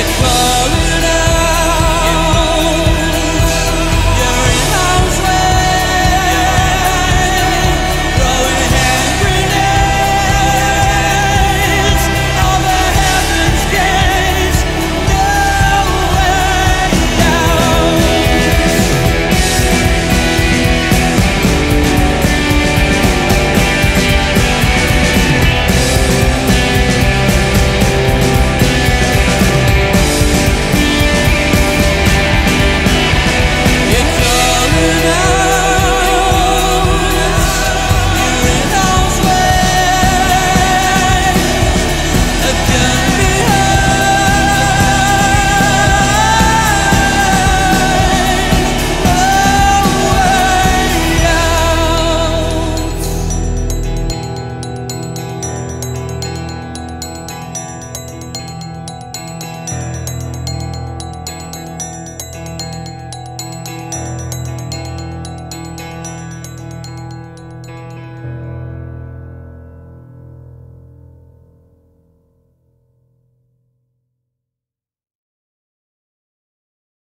it was.